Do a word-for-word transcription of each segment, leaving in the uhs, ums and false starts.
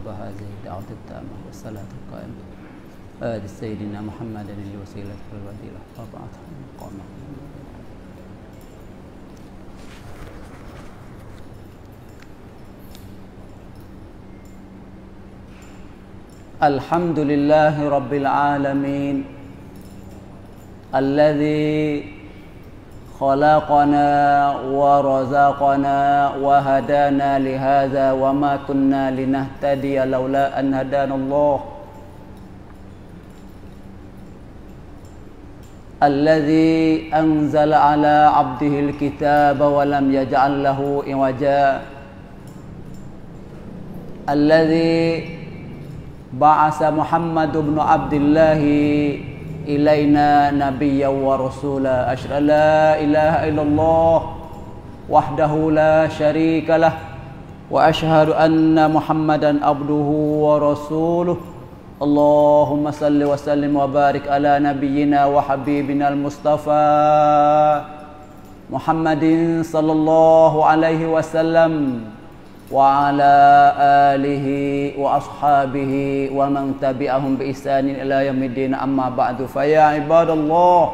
رب هذه الدعوة التامة والصلاة القائمة آل سيدنا محمد الوسيلة والوسيلة وضعته المقامة. الحمد لله رب العالمين الذي خلقنا ورزقنا وهدانا لهذا وما كنا لنهتدي لولا أن هدانا الله الذي أنزل على عبده الكتاب ولم يجعل له عوجا الذي بعث محمد بن عبد الله إلينا نبيا ورسولا أشهد أن لا إله إلا الله وحده لا شريك له وأشهد أن محمدا عبده ورسوله اللهم صل وسلم وبارك على نبينا وحبيبنا المصطفى محمد صلى الله عليه وسلم وعلى آله وأصحابه ومن تبعهم بإحسان إلى يوم الدين أما بعد فيا عباد الله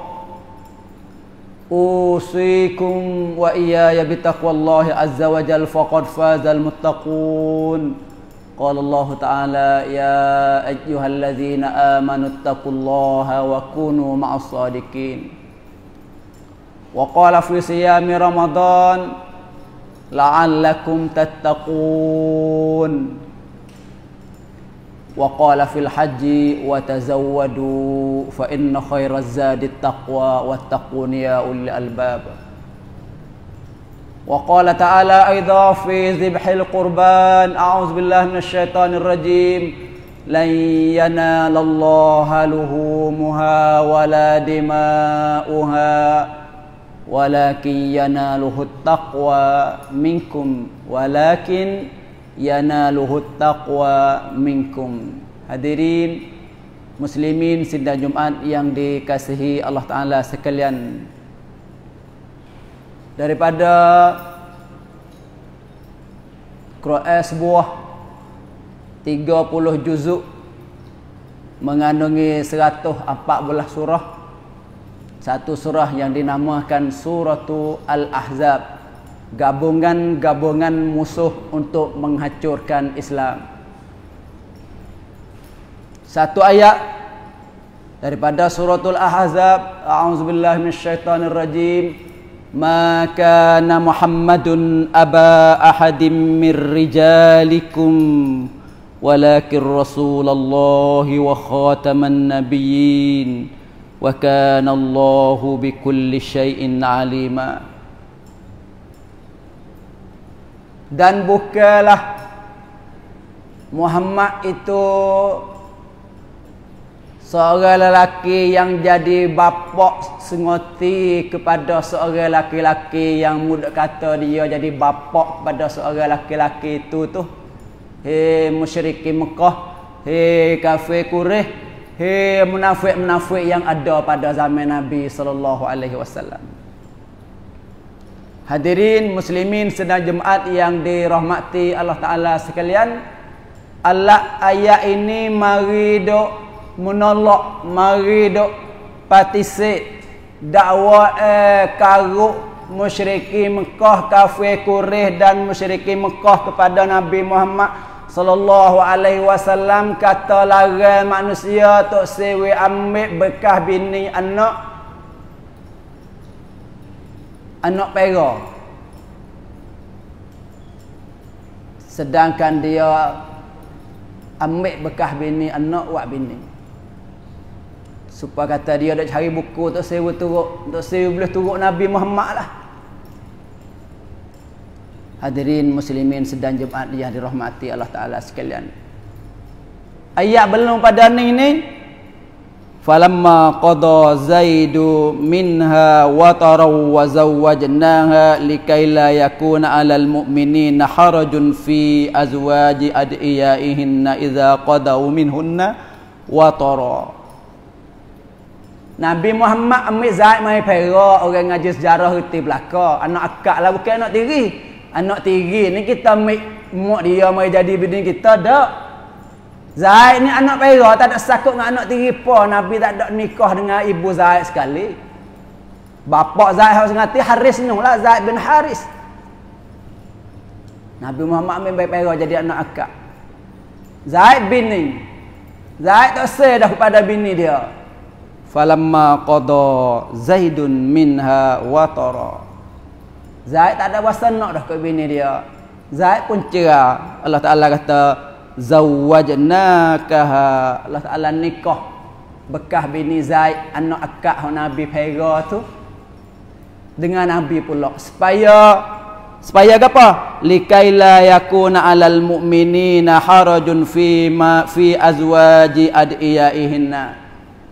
أوصيكم وإياي بتقوى الله عز وجل فقد فاز المتقون. قال الله تعالى يا أيها الذين آمنوا اتقوا الله وكونوا مع الصادقين. وقال في صيام رمضان لعلكم تتقون. وقال في الحج وتزودوا فإن خير الزاد التقوى واتقون يا أولي الألباب. وقال تعالى أيضا في ذبح القربان أعوذ بالله من الشيطان الرجيم لن ينال الله لحومها ولا دماؤها ولكن يناله التقوى منكم ولكن يناله التقوى منكم. Hadirin muslimin sidang Jumat yang dikasihi Allah Ta'ala sekalian, daripada Quran sebuah tiga puluh juzuk mengandungi seratus empat belas surah, satu surah yang dinamakan Suratul Al-Ahzab, gabungan-gabungan musuh untuk menghancurkan Islam. Satu ayat daripada Suratul Al-Ahzab, a'udzubillahi minasyaitonir rajim. ما كان محمد أبا أحد من رجالكم ولكن رسول الله وخاتم النبيين وكان الله بكل شيء عليما. Dan bukalah Muhammad itu seorang lelaki yang jadi bapak sengoti kepada seorang lelaki-lelaki yang mudah kata dia jadi bapak kepada seorang lelaki-lelaki itu tu. Hei musyrikin Mekah, hei kafir Quraisy, hei munafik-munafik yang ada pada zaman Nabi sallallahu alaihi wasallam. Hadirin muslimin sedang Jumaat yang dirahmati Allah Taala sekalian, Allah ayat ini mari dok menolak, mari dok patisik dakwa eh, karuk musyriki Mekah, kafir Quraisy dan musyriki Mekah kepada Nabi Muhammad sallallahu alaihi wasallam, kata larang manusia tok sewe ambil bekas bini anak anak pera, sedangkan dia ambil bekas bini anak buat bini. Supaya kata dia nak cari buku tak sewa turuk, tak sewa boleh turuk Nabi Muhammad lah. Hadirin muslimin sedang Jumaat yang dirahmati Allah Taala sekalian. Ayat belum pada ni ni falamma qada zaidu minha wa taraw wa zawwajnaha likay la yakuna 'alal mu'minina harajun fi azwaji adiyahinna idza qadaw minhunna wa tara. Nabi Muhammad ambil Zaid mai pera, orang ngaji sejarah reti belaka, anak akak lah, bukan anak tiri. Anak tiri ni kita ambil mak dia mai jadi bini kita dak. Zaid ni anak pera, tak ada sakut dengan anak tiripa. Nabi tak ada nikah dengan ibu Zaid sekali. Bapak Zaid harus ngati Haris ni lah, Zaid bin Haris. Nabi Muhammad ambil baik pera jadi anak akak. Zaid bini. Zaid tak sel dah kepada bini dia. Falamma qada Zaidun minha watara. Zaid tak ada wasan nak dah ke bini dia. Zaid pun cerah. Allah Ta'ala kata zawajnakaha, Allah Ta'ala nikah bekas bini Zaid, anak akak hang Nabi pera tu dengan Nabi pula, supaya supaya apa? Likaila yakuna 'alal mu'minina harajun fi ma fi azwaji adiyahinna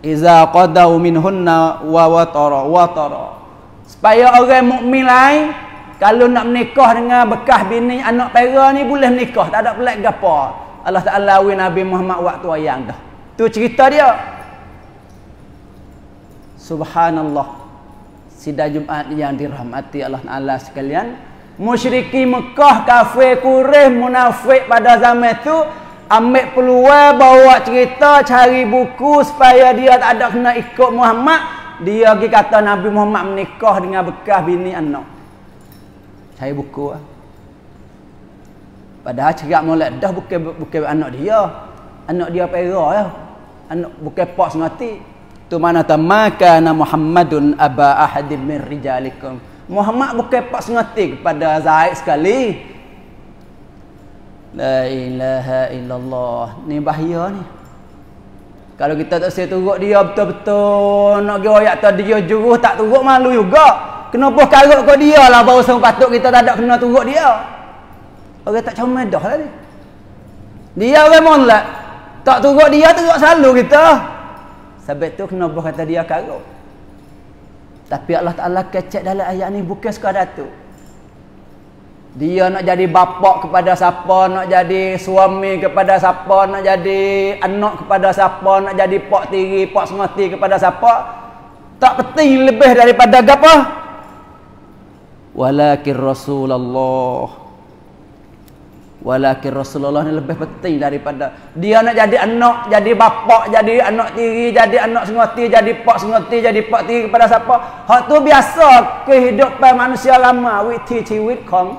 iza qadaw minhunna wa watara watara, supaya orang mukmin lain kalau nak menikah dengan bekas bini anak pera ni boleh menikah, tak ada pelik gapo. Allah Ta'ala win Nabi Muhammad waktu ayang dah. Tu cerita dia. Subhanallah. Sidang Jumaat yang dirahmati Allah Ta'ala sekalian. Musyriki Mekah, kafir Quraisy, munafik pada zaman tu ambil peluang bawa cerita, cari buku supaya dia tak ada kena ikut Muhammad. Dia pergi kata Nabi Muhammad menikah dengan bekas bini anak. Cari buku lah. Padahal cerak molek dah bukan bukan anak dia. Anak dia pera ya. Anak bukan pak semati. Tu mana tamaka na Muhammadun aba ahadin min rijalikum. Muhammad bukan pak semati kepada Zaid sekali. La ilaha illallah. Ni bahaya ni. Kalau kita tak saya turut dia betul-betul nak kira ayat tadi dia jurus tak turut malu juga. Kena buh karut kau dia lah baru sang patut kita tak ada kena turut dia. Orang tak comel dah lah ni. Dia orang molek. Tak turut dia, turut selalu kita. Sebab tu kenapa kata dia karut. Tapi Allah Ta'ala kecek dalam ayat ni bukan sekadar tu. Dia nak jadi bapak kepada siapa, nak jadi suami kepada siapa, nak jadi anak kepada siapa, nak jadi pak tiri, pak semati kepada siapa. Tak penting lebih daripada apa? Walakin Rasulullah. Walakin Rasulullah ni lebih penting daripada dia nak jadi anak, jadi bapak, jadi anak tiri, jadi anak sengoti, jadi pak sengoti, jadi pak tiri kepada siapa. Hak tu biasa kehidupan manusia lama, witi ciwit kong.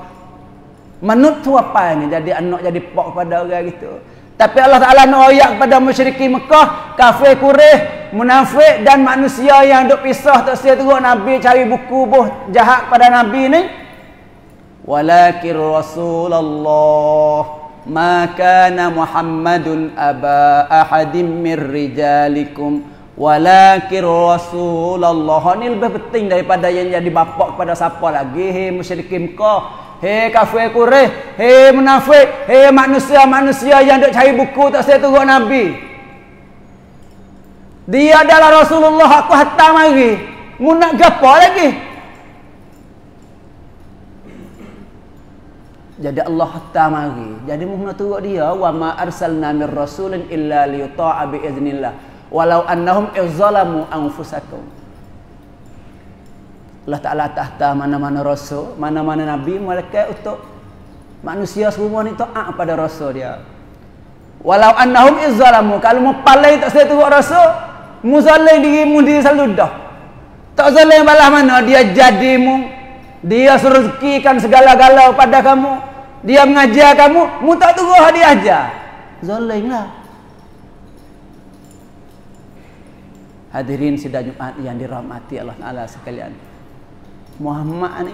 Menurut tu apa ni jadi anak, jadi pak kepada orang gitu. Tapi Allah Ta'ala nak oyak kepada musyriki Mekah, kafir Quraisy, munafik dan manusia yang duk pisah tak setia turut Nabi cari buku buh jahat pada Nabi ni. Walakin Rasulullah ma kana Muhammadun aba ahadim min rijalikum. Walakin Rasulullah. Ini lebih penting daripada yang jadi bapak kepada siapa lagi. Hei musyrikin Mekah, hei kafir Quraisy, hei munafik, hei manusia-manusia yang duk cari buku tak setia turut Nabi. Dia adalah Rasulullah, aku hantar mari. Mu nak gapo lagi? Jadi Allah hantar mari. Jadi mohon turut dia wa ma arsalna mir rasulin illa liyuta'a bi iznillah walau annahum izzalamu anfusakum. Allah Ta'ala tahta mana-mana rasul, mana-mana nabi, malaikat untuk manusia semua ni taat pada rasul dia. Walau annahum izzalamu, kalau mu palai tak saya turut rasul, mu zalim dirimu diri selalu dah. Tak zalim balah mana dia jadimu. Dia rezekikan segala-gala pada kamu. Dia mengajar kamu, mu tak turut dia ajar. Zalimlah. Hadirin sidang Jumaat yang dirahmati Allah Ta'ala sekalian. Muhammad ni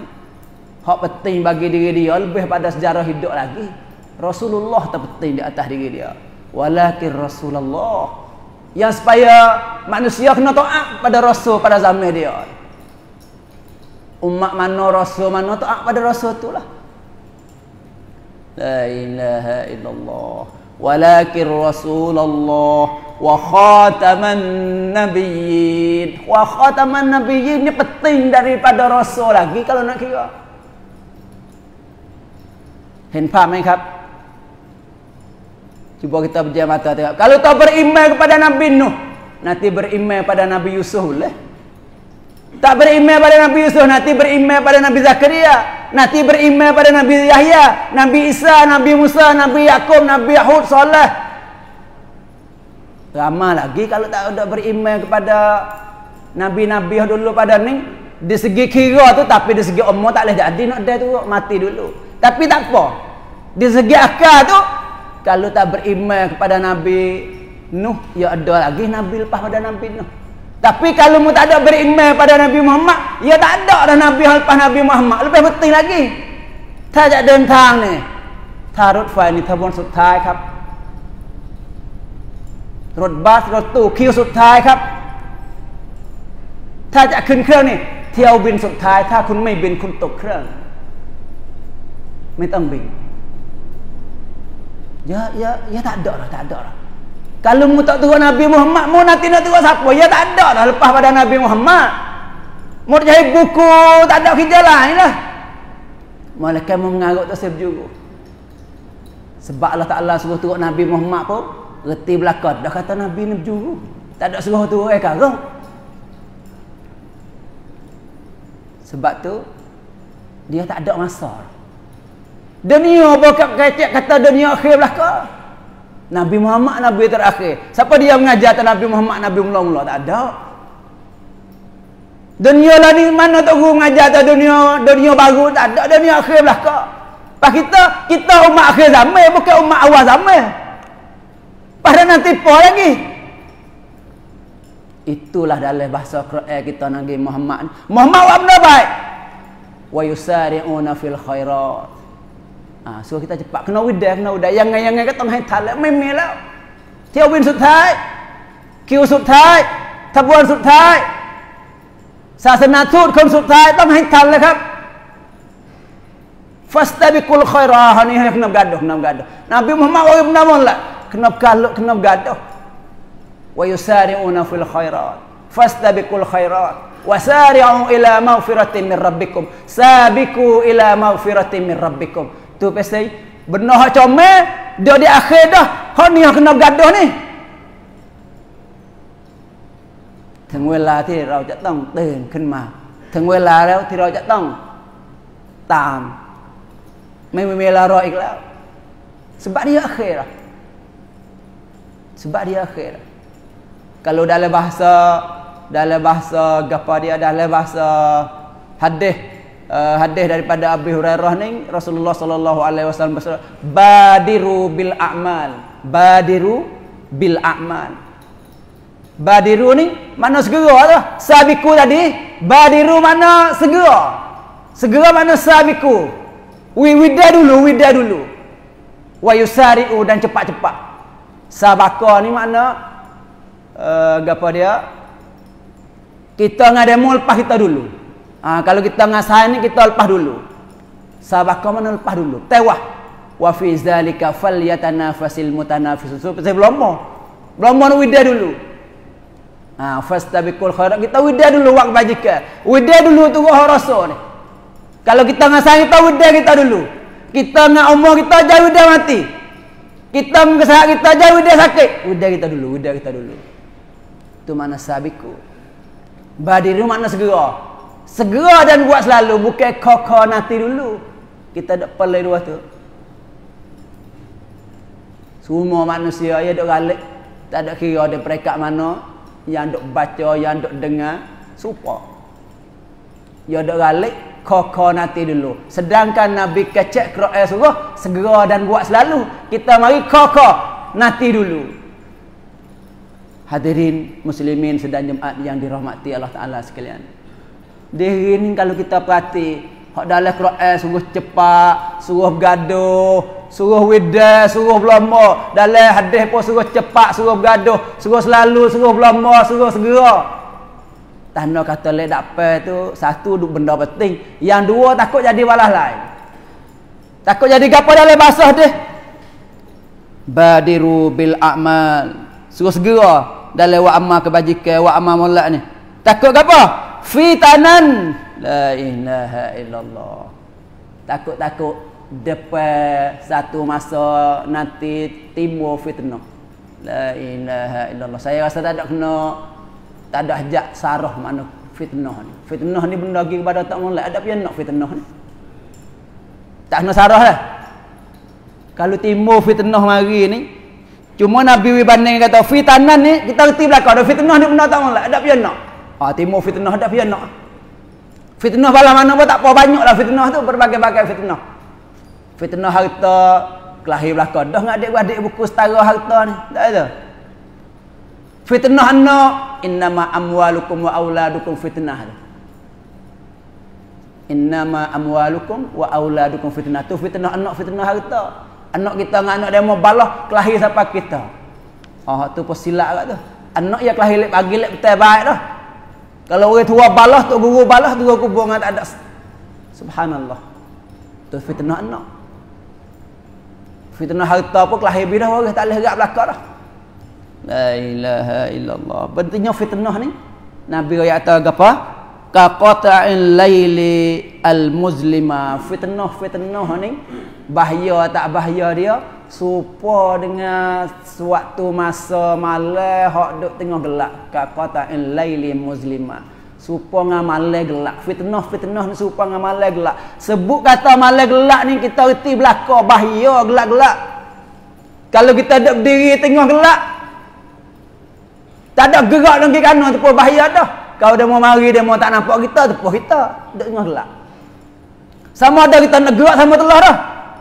hak penting bagi diri dia lebih pada sejarah hidup lagi. Rasulullah terpenting di atas diri dia. Walakin Rasulullah. Yang supaya manusia kena taat pada rasul pada zaman dia. Umat mana rasul mana taat pada rasul itulah. La ilaha illallah. Walakin Rasulullah wa khataman nabiyyin. Wa khataman nabiyyin ni penting daripada rasul lagi kalau nak kira. Hen faham ehครับ? Cuba kita pejam mata tengok. Kalau tak beriman kepada Nabi Nuh, nanti beriman pada Nabi Yusuf boleh. Tak beriman pada Nabi Yusuf, nanti beriman pada Nabi Zakaria, nanti beriman pada Nabi Yahya, Nabi Isa, Nabi Musa, Nabi Yakub, Nabi Hud, Saleh. Ramah lagi kalau tak ada beriman kepada nabi-nabi dulu pada ni, di segi kira tu, tapi di segi umur tak boleh jadi nak dia tu mati dulu. Tapi tak apa. Di segi akal tu kalau tak beriman kepada Nabi Nuh, ya ada lagi nabi lepas pada Nabi Nuh. Tapi kalau mu tak ada beriman pada Nabi Muhammad, ya tak ada dah nabi lepas Nabi Muhammad. Lebih penting lagi. Tha ja den thang ni. Tha rot fai ni tha bon sut thai krap. รถ บัส รถ ตู้ คิว สุด ท้าย ครับ ถ้า จะ ขึ้น เครื่อง นี่ เที่ยว บิน สุด ท้าย ถ้า คุณ ไม่ บิน คุณ ตก เครื่อง ไม่ ต้อง บิน ya ya ya tak ada dah tak ada dah kalau mu tak turut Nabi Muhammad mu nanti nak turut siapa ya tak ada dah lepas pada Nabi Muhammad mu jahit buku tak ada kerja lainlah malaikat mu mengarut tak sejuru sebab Allah Taala suruh turut Nabi Muhammad pun reti belakang dah kata Nabi ni berjuru tak ada suruh turut eh karang sebab tu dia tak ada masa dunia bokap kecek kata dunia akhir belakang Nabi Muhammad Nabi terakhir siapa dia mengajar tentang Nabi Muhammad Nabi mula-mula tak ada dunia lah ni mana tak guru mengajar tentang dunia dunia baru tak ada dunia akhir belakang pas kita kita umat akhir zaman bukan umat awal zaman pada nanti po lagi. Itulah dalam bahasa Quran kita Nabi Muhammad. Muhammad wa abna baik. Wa yusari'una fil khairat. Ah, so kita cepat kena widai kena widai yang yang yang ก็ ต้องให้ทันแล้วไม่มีแล้วเที่ยวบินสุดท้ายคิวสุดท้ายขบวนสุดท้ายศาสนาทูตคนสุดท้ายต้องให้ทันแล้วครับ Fastabiqul khairat. Ini yang kena gaduh, kena gaduh. Nabi Muhammad wa abna mullah. Kena berkaluk, kena bergaduh. Wa yusari'una fil khairat. Fastabiqul khairat. Wa sari'u ila maghfiratin min rabbikum. Sabiqu ila maghfiratin min rabbikum. Tu pasal benar hak comel, dia di akhir dah. Hak ni yang kena bergaduh ni. Teng wela ti rau ja tong teun khun ma. Teng wela rau ti rau ja tong tam. Mai mai la rau ik la. Sebab dia akhir dah. Sebab dia akhir. Kalau dalam bahasa dalam bahasa gapa dia dalam bahasa hadis uh, hadis daripada Abu Hurairah ni Rasulullah sallallahu alaihi wasallam berkata badiru bil a'mal badiru bil a'mal badiru ni mana segeralah sabiqu tadi badiru mana segera segera mana sabiqu wi wida dulu wida dulu wa yusari'u dan cepat-cepat sabaka ni makna uh, apa dia kita ngada mu lepas kita dulu ha, kalau kita ngasai ni kita lepas dulu sabaka mana lepas dulu tewah wa fi zalika falyatanafasil mutanafisun sebelum mo belum mo wida dulu ah fastabiqul khairat kita wida dulu wak bajikan wida dulu tu roh rasa ni kalau kita ngasai kita wida kita dulu kita nak umur kita jauh dia mati kita mengesah kita jauh dia sakit udah kita dulu udah kita dulu itu mana sabiku badiru mana segera segera dan buat selalu bukan kokok nanti dulu kita dak perlu dua tu semua manusia ya dak galak tak ada kira ada perekat mana yang dak baca yang dak dengar serupa ya dak galak Koko nanti dulu. Sedangkan Nabi kecek Quran suruh segera dan buat selalu. Kita mari koko nanti dulu. Hadirin muslimin sedang Jumaat yang dirahmati Allah Taala sekalian. Diri ni kalau kita perhati, hak dalam Quran suruh cepat, suruh bergaduh, suruh wida, suruh berlama. Dalam hadis pun suruh cepat, suruh bergaduh, suruh selalu, suruh berlama, suruh segera. Tanda kata le dapat tu satu duk benda penting, yang dua takut jadi walah lain. Takut jadi gapo dalam bahasa dia. Badiru bil a'mal. Suruh segera dalam wa amal kebajikan, wa amal molak ni. Takut gapo? Fitanan la ilaha illallah. Takut-takut depan satu masa nanti timbul fitnah. La ilaha illallah. Saya rasa tak ada kena tak ada ajak sarah makna fitnah ni. Fitnah ni benda lagi kepada tak mulai. Ada pun nak fitnah ni. Tak kena sarah lah. Kalau timbul fitnah mari ni, Cuma Nabi Wibanding kata fitnah ni kita reti belakang. Ada fitnah ni benda tahu lah. Ada pia nak. Ah timur fitnah ada pia nak. Fitnah bala mana pun tak apa banyaklah fitnah tu berbagai-bagai fitnah. Fitnah harta, kelahi belakang. Dah ngadik-adik buku setara harta ni. Tak ada. Fitnah anak, innama amwalukum wa auladukum fitnah. Innama amwalukum wa auladukum fitnah. Tu fitnah anak, fitnah harta. Anak kita dengan anak demo balah kelahi siapa kita. Ah oh, tu pun silap kat tu. Anak dia kelahi lek pagi lek petang baik dah. Kalau orang tua balah tu guru balah tu aku buang tak ada. Subhanallah. Tu fitnah anak. Fitnah harta pun kelahi bidah orang tak leh gerak belakang dah. La ilaha illallah. Pentingnya fitnah ni Nabi royak kata apa? Ka qata'il laili al-muzlima. Fitnah-fitnah ni bahaya tak bahaya dia serupa dengan suatu masa malam hok duk tengah gelap kaqata'il laili muzlima serupa dengan malam gelap. Fitnah-fitnah ni serupa dengan malam gelap. Sebut kata malam gelap ni kita reti belaka bahaya gelap-gelap. Kalau kita duduk berdiri tengah gelap tak ada gerak nak ke kanan tu pun bahaya dah. Kalau dia mau mari dia mau tak nampak kita tu pun kita duduk tengah gelap. Sama ada kita nak gerak sama telah dah.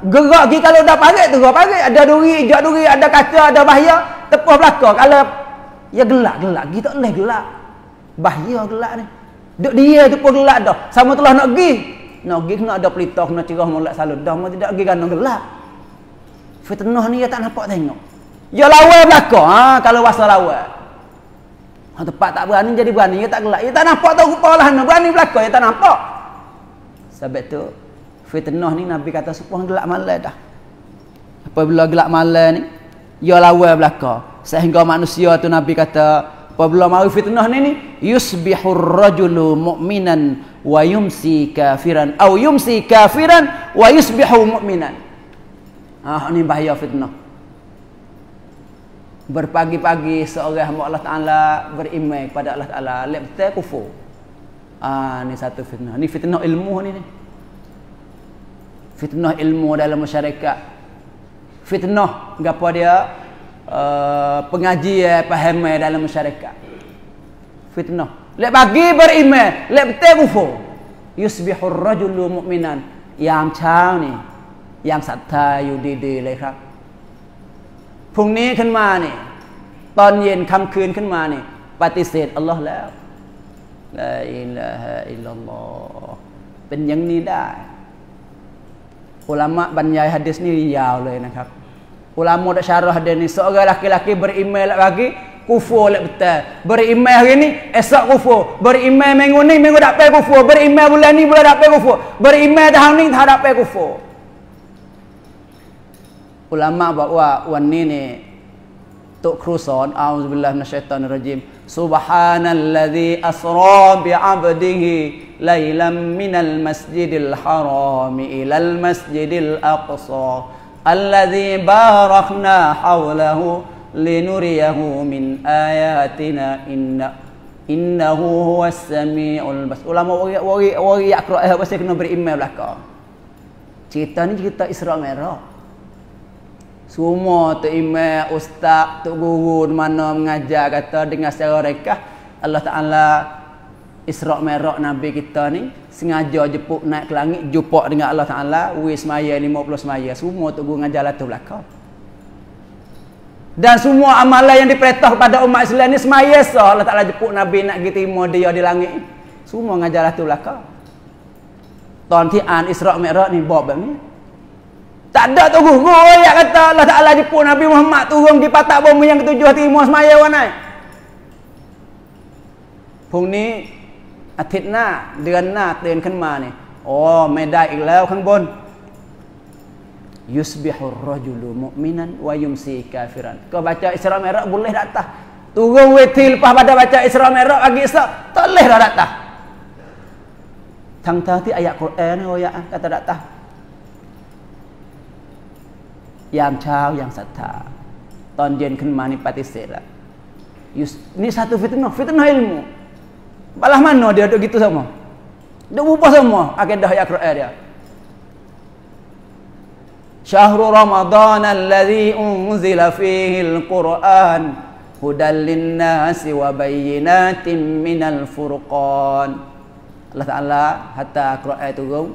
Gerak pergi kalau dah parit tu, gerak parit. Ada duri, jat duri, ada kaca, ada bahaya. Tepuh belakang. Kalau ya gelak-gelak, pergi tak boleh gelak. Bahaya gelak ni. Duk dia tu pun gelak dah. Sama telah nak pergi. Nak pergi kena ada pelita, kena cerah molek salut. Dah mau tidak pergi kena gelak. Fitnah ni dia tak nampak tengok. Ya lawan belakang. Ha, kalau wasa lawan. Ha, tepat tak berani jadi berani. Dia tak gelak. Dia tak nampak tahu rupalah. Berani belakang, dia tak nampak. Sebab tu fitnah ni Nabi kata supaya gelap malam dah. Apabila gelap malam ni ia lawan belaka sehingga manusia tu Nabi kata apabila mari fitnah ni ni yusbihur rajulu mu'minan wa yumsi kafiran au yumsi kafiran wa yusbihu mu'minan. Ah ni bahaya fitnah. Berpagi-pagi seorang hamba Allah Taala beriman kepada Allah Taala lepas kufur. Ah ni satu fitnah. Ni fitnah ilmu ni ni. Fitnah ilmu dalam masyarakat. Fitnah gapo dia uh, pengajian pahamai dalam masyarakat. Fitnah. Lek pagi beriman, lek petang kufur. Yusbihur rajulu mu'minan. Yang cia ni, yangศรัทธาอยู่ดีๆเลยครับพรุ่งนี้ขึ้นมานี่ตอนเย็นค่ําคืนขึ้นมานี่ปฏิเสธอัลเลาะห์แล้วลาอิลาฮะอิลลัลลอฮเป็นอย่างนี้ได้Ulama banyai hadis ni riau leh nakap. Ulama dah syarah hadis ni seorang laki-laki beriman lek pagi, kufur lek petang. Beriman hari ni, esok kufur. Beriman minggu ni, minggu dak pe kufur. Beriman bulan ni, bulan dak pe kufur. Beriman tahun ni, tahun dak pe kufur. Ulama bahawa wan ni ni tok kerusan auzubillah minasyaitanir rajim. Subhanalladzi asra bi 'abdihi Lailam minal masjidil harami ilal masjidil aqsa alladhi barakna hawlahu linuriyahu min ayatina inna innahu huwas sami'ul basir. Ulama wari wari akra eh pasal kena beriman belaka. Cerita ni cerita Isra Mikraj. Semua tok imam, ustaz, tok guru di mana mengajar kata dengan secara rekah Allah Taala Isra' Mikraj Nabi kita ni sengaja jepuk naik ke langit jumpa dengan Allah Taala weh semaya lima puluh semaya semua tu guru ngajar latar belakang. Dan semua amalan yang diperintah kepada umat Islam ni semaya sah Allah Taala jepuk Nabi nak pergi timur dia di langit. Semua ngajar latar belakang. Tuan ti an Isra' Mikraj ni bab ni. Tak ada tu guru yang kata Allah Taala jepuk Nabi Muhammad turun di patak bumi yang ketujuh timur semaya orang naik. Pung niอาทิตย์หน้าเดือนหน้าตื่นขึ้นมาเนี่ยอ๋อไม่ได้อีกแล้วข้างบนยุสบิฮุรรอจุลุมุมินันวะยุมซีกาฟิรัน kau baca Isra Mikraj boleh dak tah turun weti lepas pada baca Isra Mikraj pagi esok tak leh dah dak tah tang-tang ti ayat Quran ni ayat kata dak tah yang chao yang sattha ตอนเย็นขึ้นมานี่ปฏิเสธละนี่ satu fitnah fitnah ilmu balah mana dia duk gitu sama duk berubah semua akidah ayat Quran dia Syahrul Ramadhan alladzi unzila fihil Qur'an hudal linnasi wa bayyinatin minal furqan. Allah Ta'ala hatta Qur'an turun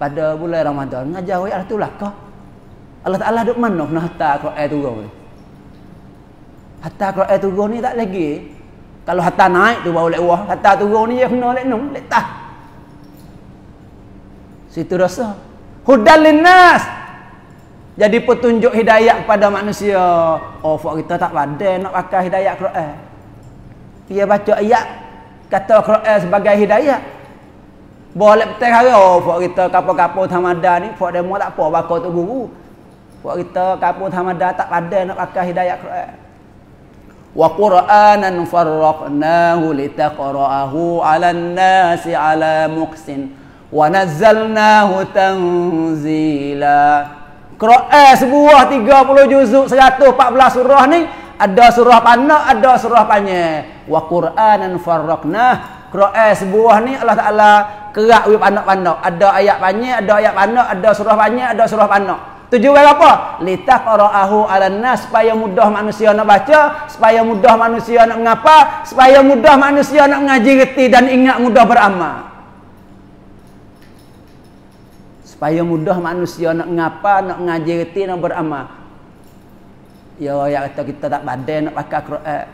pada bulan Ramadhan ngajawi artulah kau. Allah Ta'ala duk manok nah hatta Qur'an turun. Hatta Qur'an turun ni tak lagi. Kalau hatta naik tu baru lek wah, hatta turun ni dia kena lek nung, lek tah. Situ rasa hudal linnas. Jadi petunjuk hidayah kepada manusia. Oh, fak kita tak pandai nak pakai hidayah Quran. Dia baca ayat kata Quran sebagai hidayah. Boleh betul hari oh fak kita kapo-kapo Thamada ni fak demo tak apa bakau tu guru. Fak kita kapo Thamada tak pandai nak pakai hidayah Quran. Wa Qur'anan farraqnahu litaqra'ahu 'alan nasi 'ala muqsin wa nazzalnahu tanzila. Quran sebuah tiga puluh juzuk seratus empat belas surah ni ada surah panjang ada surah panjang. Wa Qur'anan farraqnah. Quran sebuah ni Allah Taala kerak weh panjang-panjang. Ada ayat panjang, ada ayat panjang, ada surah panjang, ada surah panjang. Tujuan apa? Litaqra'ahu 'alan nas, supaya mudah manusia nak baca, supaya mudah manusia nak mengapa, supaya mudah manusia nak mengaji reti dan ingat mudah beramal. Supaya mudah manusia nak ngapa, nak ngaji reti, nak beramal. Ya, yang kata kita tak badai nak pakai Quran.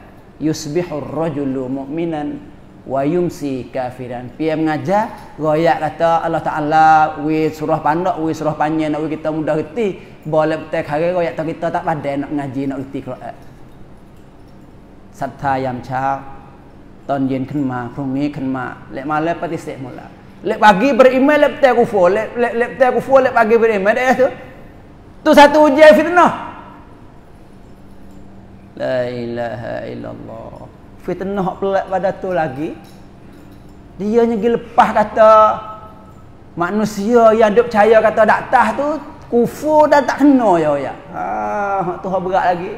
Yusbihur rajulu mu'minan wa yumsi kafiran. Dia mengajar, royak kata Allah Ta'ala, we surah pandak, we surah panjang, nak we kita mudah reti. Boleh betul hari royak kata kita tak badai nak ngaji, nak reti Quran. Sattha yam cha, ton yen khenma, prungi khenma, lek malam patisik mula. Lek pagi beriman, lek petang kufur. Lek lek lek petang kufur, lek pagi beriman. Dah tu. Tu satu ujian fitnah. La ilaha illallah. Fitnah pelak pada tu lagi. Dia nyegi lepas kata manusia yang duk percaya kata daktah tu kufur dan tak kena ya ya. Ah, hak tu hak berat lagi.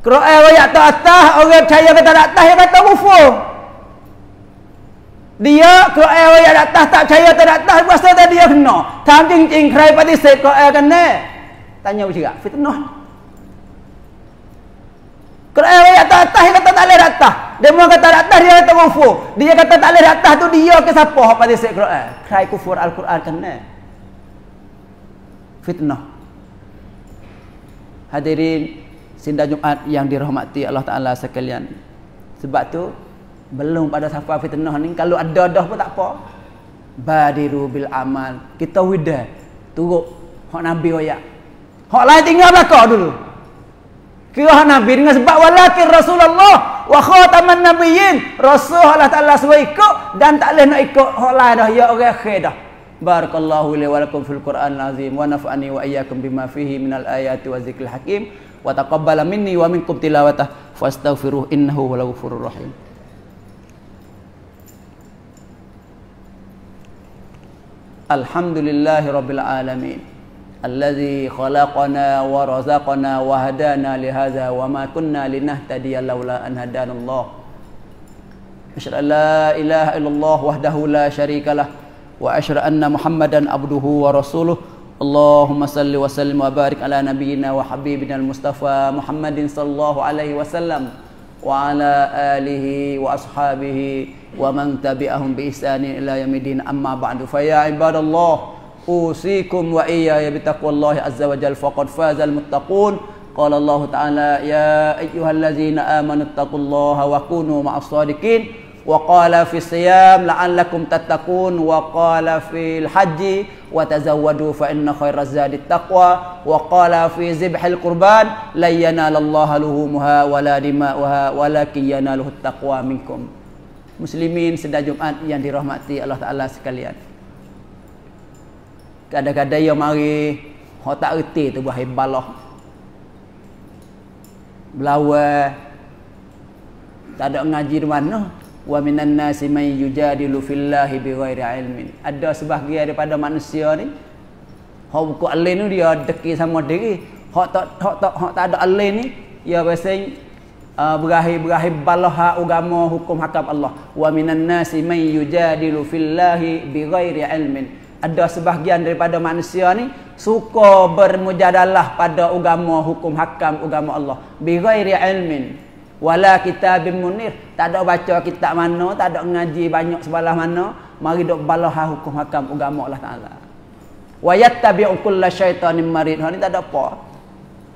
Qur'an ayat tu atas orang percaya kata daktah dia kata kufur. Dia Quran yang datang tak percaya tak datang pasal tadi dia kena. Tam jing-jing krai pati set Quran kena. Tanya bercakap fitnah. Quran yang datang dia kata tak boleh datang. Dia mau kata datang dia kata kufur. Dia kata tak boleh datang tu dia ke siapa hak pati set Quran? Krai kufur al-Quran kena. Fitnah. Hadirin sinda Jumaat yang dirahmati Allah Taala sekalian. Sebab tu belum pada safar fitnah ni kalau ada dah pun tak apa. Badiru bil amal. Kita wida turut hak Nabi royak. Hak lain tinggal belakang dulu. Kira hak Nabi dengan sebab walakin Rasulullah wa khataman nabiyyin. Rasul Allah Taala suruh ikut dan tak leh nak ikut hak lain dah ya orang akhir dah. Barakallahu li wa lakum fil Qur'an azim wa nafa'ani wa iyyakum bima fihi minal ayati wa dzikril hakim wa taqabbala minni wa minkum tilawatahu fastaghfiruhu innahu huwal ghafurur rahim. Alhamdulillahirabbil alamin allazi khalaqana wa razaqana wa hadana li hadza wa ma kunna linahtadiya laula an hadanallah. Asyhadu an la ilaha illallah wahdahu la syarikalah wa asyhadu anna Muhammadan abduhu wa rasuluh. Allahumma salli wa sallim wa barik ala nabiyyina wa habibina al-mustafa Muhammadin sallallahu alaihi wasallam wa ala alihi wa ashabihi wa man tabi'ahum bi ihsanin ila yaumil amma ba'du. Fa ya ibadallah usikum wa iyaya bittaqwallahi azza wa jalla faqad fazal muttaqun. Qala Allah ta'ala ya ayyuhallazina amanu taqullaha wa kunu ma'as shadiqin. Wa qala fi siyam la'allakum tattaqun. Wa qala fil hajji wa tazawwadu fa inna khairaz zadit taqwa. Wa qala fi zibhil qurban la yanalallaha luhumuha wa la dima'uha walakin yanaluhu taqwa minkum. Muslimin sedar Jumaat yang dirahmati Allah Ta'ala sekalian. Kadang-kadang yang mari hok tak reti tu bahaya balah. Belawa tak ada ngaji di mana. Wa minan nasi may yujadilu fillahi bighairi ilmin. Ada sebahagian daripada manusia ni hok buku alin ni dia deki sama diri. Hok tak hok tak hok tak ada alin ni dia biasanya Uh, berakhir-berakhir balah agama hukum hakam Allah. Wa minan nasi man yujadilu fillahi bighairi ilmin. ada sebahagian daripada manusia ni suka bermujadalah pada agama hukum hakam agama Allah bi ghairi ilmin wala kitabim munir. Tak ada baca kitab mana, tak ada ngaji banyak sebelah mana, mari dok balah hukum hakam agama Allah Taala. Wa yattabi'u kulla syaitanin marid. Ni tak ada apa.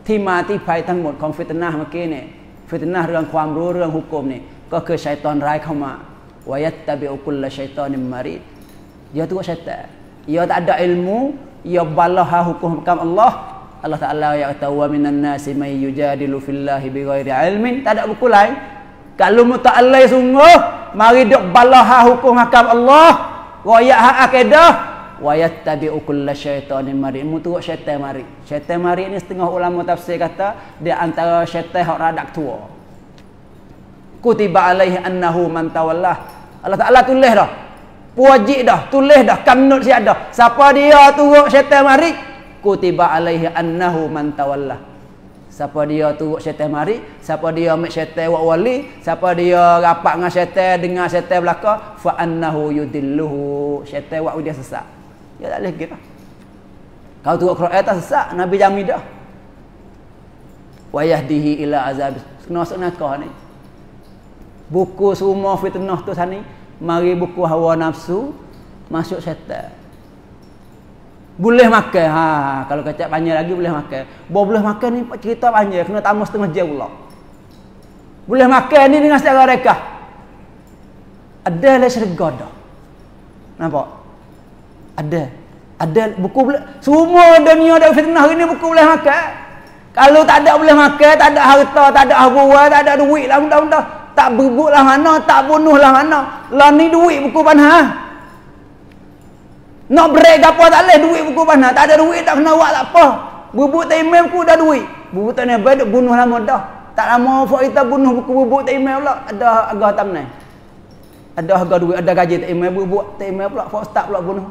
ที่มาที่ไปทั้งหมดของฟิตนะห์เมื่อกี้เนี่ยฟิตนะห์เรื่องความรู้เรื่องหุกมนี่ก็คือชัยฏอนร้ายเข้ามาวะยัตตะบิอุกุลละชัยฏอนิมมาริด dia tu syaitan, dia tak ada ilmu, dia balah hukum hakam Allah. Allah Taala ya ta'wa minan nasi may yujadilu fillahi bighairi ilmin. Tak ada buku lain. Kalau muta'allai sungguh mari dok balah hukum hakam Allah, royak hak akidah. Wa yattabi'u kulla syaitanin marid. Mutu syaitan marid. Syaitan marid ni setengah ulama tafsir kata dia antara syaitan hak radak tua. Kutiba alaihi annahu man tawallah. Allah Taala tulis dah. Wajib dah, tulis dah, kanut siap dah. Siapa dia turut syaitan marid? Kutiba alaihi annahu man tawallah. Siapa dia turut syaitan marid? Siapa dia ambil syaitan wak wali? Siapa dia rapat dengan syaitan, dengar syaitan belaka? Fa annahu yudilluhu. Syaitan wak dia sesat. Ya tak lagi dah. Kalau turut Quran tak sesat, Nabi jamin dah. Wa yahdihi ila azab. Kenapa nak kau ni? Buku semua fitnah tu sana. Mari buku hawa nafsu masuk syaitan. Boleh makan. Ha, kalau kacak panjang lagi boleh makan. Bo boleh makan ni cerita panjang, kena tamu setengah jam pula. Boleh makan ni dengan secara rekah. Ada le syurga dah. Nampak? Ada, ada buku boleh. Semua dunia ada fitnah ini buku boleh makan. Kalau tak ada boleh makan, tak ada harta, tak ada habuah, tak ada duit lah benda-benda. Tak berebut lah mana, tak bunuh lah mana. Lah ni duit buku panah. Nak break apa tak boleh duit buku panah. Tak ada duit tak kena buat tak apa. Berebut timel buku dah duit. Berebut timel baik bunuh lama dah. Tak lama fak kita bunuh buku berebut timel pula. Ada harga tamnai. Ada harga duit, ada gaji timel berebut timel pula fak start pula bunuh.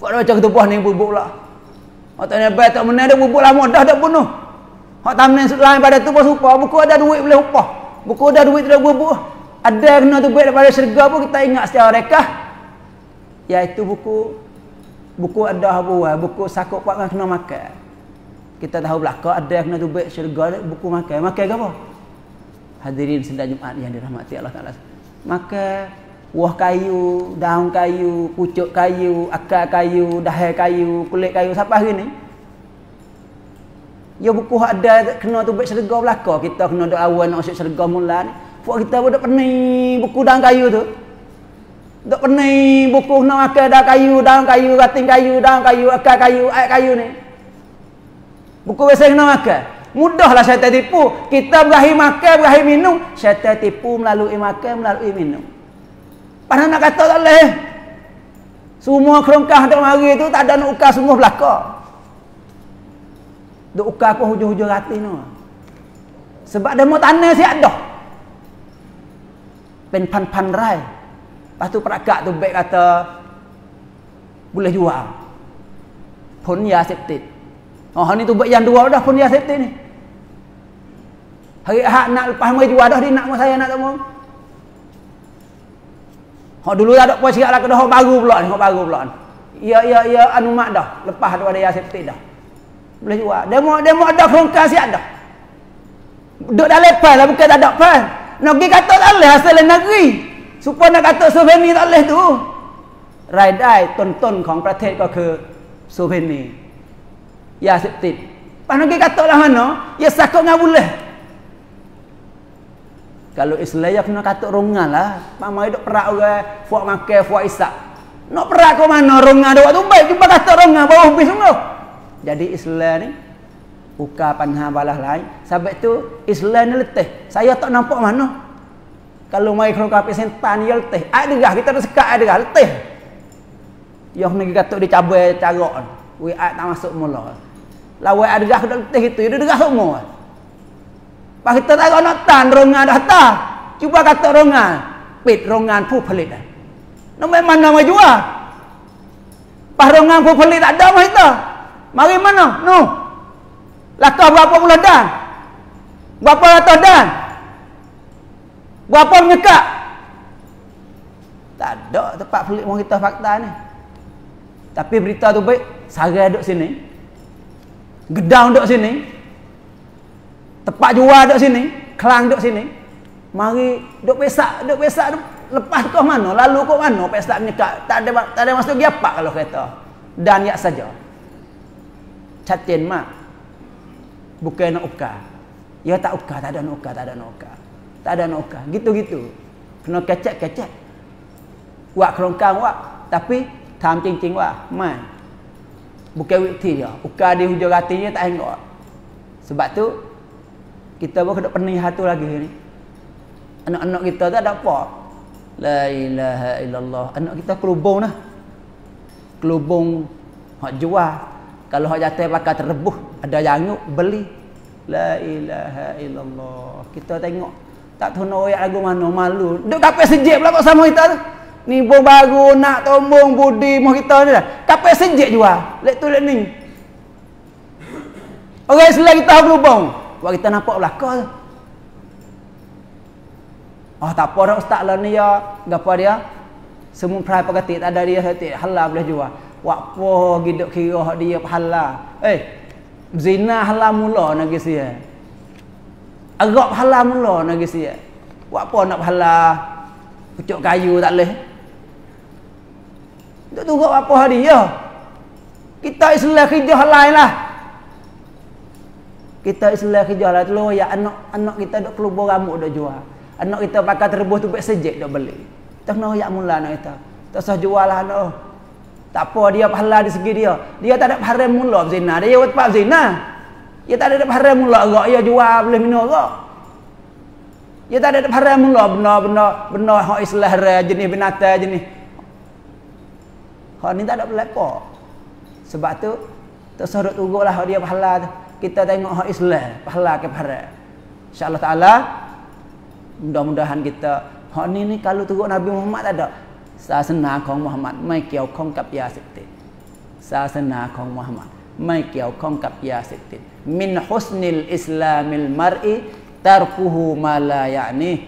Kau dah macam ketubuh ni bubuk pula. Hak tak nampak tak menang dah bubuk lama dah dah bunuh. Hak tamnan lain pada tu pun serupa. Buku ada duit boleh upah. Buku ada duit tak bubuk. Ada kena tu duit daripada syurga pun kita ingat secara rekah. Iaitu buku buku ada buah, buku sakut kuat kena makan. Kita tahu belaka ada kena tu duit syurga buku makan. Makan ke apa? Hadirin sedang Jumaat yang dirahmati Allah Taala. Makan buah kayu, daun kayu, pucuk kayu, akar kayu, dahan kayu, kulit kayu sampai hari ni. Ya buku hak ada kena tu baik syurga belaka. Kita kena dok lawan nak masuk syurga mula ni. Fak kita pun dok pening buku daun kayu tu. Dok pening buku nak makan daun kayu, daun kayu, rating kayu, daun kayu, akar kayu, air kayu ni. Buku biasa kena makan. Mudahlah syaitan tipu. Kita berahi makan, berahi minum, syaitan tipu melalui makan, melalui minum. Padahal nak kata tak boleh. Semua kerongkah dalam hari tu tak ada nak ukar semua belaka. Duk ukar pun hujung-hujung hati no. Sebab dia mau tanah siap dah. Pen pan-pan rai. Lepas tu perakak tu baik kata boleh jual. Pun ya septit. Oh ni tu baik yang dua dah pun ya septit ni. Hari hak nak lepas mai jual dah dia nak mau saya nak tak mau. Hak dulu tak ada puas sikit lah. Hak baru pula ni. Hak baru pula ni. Ya, ya, ya. Anu mak dah. Lepas daripada ya septik dah. Boleh jual. Dia mau, dia mau ada kerongkar siap dah. Duduk dah lepas lah. Bukan tak ada pas. Nak pergi kata tak boleh hasil negeri. Supaya nak kata souvenir tak boleh tu. Raidai tonton kong pratet kau ke souvenir. Ya septik. Lepas nak pergi kata lah mana. Ya sakut dengan boleh. Kalau Islam ya kena katuk rongan lah. Mama duk perak orang, fuak makan, fuak isak. Nak perak ke mana rongan duk tu baik jumpa katuk rongan baru habis sungguh. Jadi Islam ni buka panah balas lain. Sebab tu Islam ni letih. Saya tak nampak mana. Kalau mai kalau kapi sentan dia letih. Ai derah kita dah sekat ai derah letih. Yo kena katuk dia cabai carok. Wei ai tak masuk mula. Lawan ai derah dak letih gitu, dia derah semua. Pak kita tak nak tan rongan dah tak. Cuba kata rongan, pit rongan pu pelit dah. Nak main mana mai jual? Pak rongan pu pelit tak ada mai kita. Mari mana? No. Laka berapa pula dan? Berapa ratus dan? Berapa mengekak? Tak ada tempat pelit mau kita fakta ni. Tapi berita tu baik, Sarah duduk sini, Gedang duduk sini, Tepak Jual duduk sini, Kelang duduk sini. Mari duduk besak, duduk besak lepas kau mana, lalu kau mana pesta menyekat. Tak ada tak ada masuk giapak kalau kereta. Dan yak saja. Catin mak. Bukan nak ukar. Ya tak ukar, tak ada nak ukar, tak ada nak ukar. Tak ada nak ukar. Gitu-gitu. Kena kecek-kecek. Wak kerongkang wak, tapi tam cincin wak. Mai. Bukan wikti dia. Ukar di hujung hatinya tak hengok. Sebab tu kita pun kena penih hatu lagi ni. Anak-anak kita tu ada apa? La ilaha illallah. Anak kita kelubung dah. Kelubung hak jual. Kalau hak jatuh pakai terebuh, ada janguk beli. La ilaha illallah. Kita tengok tak tahu nak royak lagu mana, malu. Duk kapek sejik pula kok sama kita tu. Ni bom baru nak tombong budi moh kita ni dah. Kapek sejik jual. Lek tu lek ni. Orang Islam kita kelubung. Buat kita nampak belakang tu. Oh tak apa dah ustaz lah ni ya. Gapo dia? Semua perai pagati tak ada dia hati halal boleh jual. Wakpo gidok kira hak dia pahala. Eh zina halal mula nagi sia. Arak halal mula nagi sia. Wakpo nak pahala pucuk kayu tak leh. Duk turut apa hak dia? Kita Islam kerja halal lah. Kita Islam kerja halal tu ya anak-anak kita duk kelubur rambut duk jual. Anak kita pakai terebus tu baik sejek dah beli. Tak nak royak mula anak kita. Tak usah jual lah anak. Tak apa dia pahala di segi dia. Dia tak ada pahala mula berzina. Dia buat pak zina. Dia tak ada pahala mula arak dia jual boleh minum arak. Dia tak ada pahala mula benda-benda benda hak Islam rai jenis binatang jenis. Hak ni tak ada pelakok. Sebab tu tak usah duk turutlah hak dia pahala tu. Kita tengok hak Islam pahala ke pahala. Insya-Allah taala mudah-mudahan kita hak ni ni kalau turut Nabi Muhammad tak ada. Sasana khong Muhammad mai kiao khong kap ya sittin. Sasana khong Muhammad mai kiao khong kap ya sittin. Min husnil islamil mar'i tarkuhu ma la ya'ni.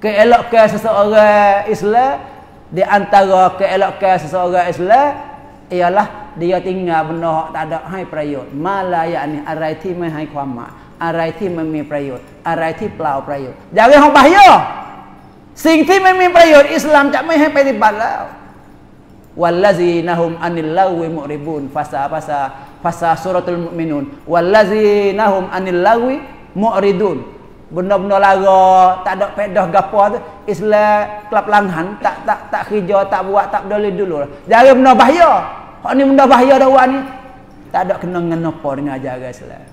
Keelokan seseorang Islam di antara keelokan seseorang Islam ialah dia tinggal benda hak tak ada hai prayout. Ma la ya'ni arai ti mai hai kuam ma. อะไรที่ไม่ให้ความหมายอะไรที่มันมีประโยชน์อะไรที่เปล่าประโยชน์อย่างเรื่องของbahayaสิ่งที่ไม่มีประโยชน์อิสลามจะไม่ให้ปฏิบัติแล้ววัลลาซีนะฮุมอันิลลาวิมุริบูนภาษาภาษาภาษาซูเราะตุลมุมินูนวัลลาซีนะฮุมอันิลลาวิมุริดูนบน benda-benda laga tak ada faedah gapo tu Islam kelap langhan tak tak tak hijau tak peduli dulu jangan benda bahaya hak ni benda bahaya dah ni tak ada kena dengan apa dengan ajaran Islam.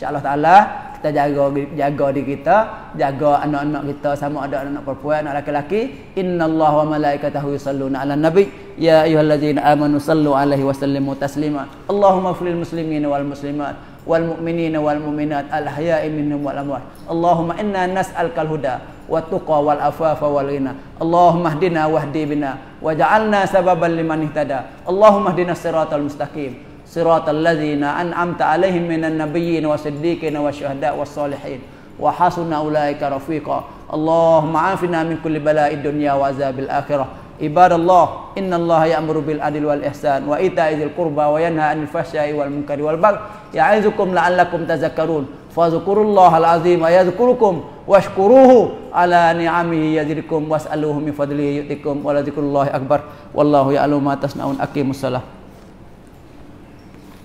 InsyaAllah ta'ala kita jaga jaga diri kita, jaga anak-anak kita sama ada anak-anak perempuan, anak lelaki. Innallaha wa malaikatahu yusalluna 'alan nabi ya ayyuhallazina amanu sallu 'alaihi wa sallimu taslima. Allahumma ighfiril muslimina wal muslimat wal mu'minina wal mu'minat al ahya'i minhum wal amwat. Allahumma inna nas'alukal huda wat tuqa wal afafa wal ghina. Allahumma hdina wahdi bina waj'alna sababan liman ihtada. Allahumma hdina siratal mustaqim. صراط الذين أنعمت عليهم من النبيين والصديقين والشهداء والصالحين وحسن أولئك رفيقا اللهم عافنا من كل بلاء الدنيا وعذاب الآخرة عباد الله إن الله يأمر بالعدل والإحسان وإيتاء ذي القربى وينهى عن الفحشاء والمنكر والبغي يعظكم لعلكم تذكرون فاذكروا الله العظيم يذكركم واشكروه على نعمه يزدكم واسألوه من فضله يؤتكم ولذكر الله أكبر والله يعلم ما تصنعون أقيموا الصلاة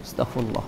استغفر الله.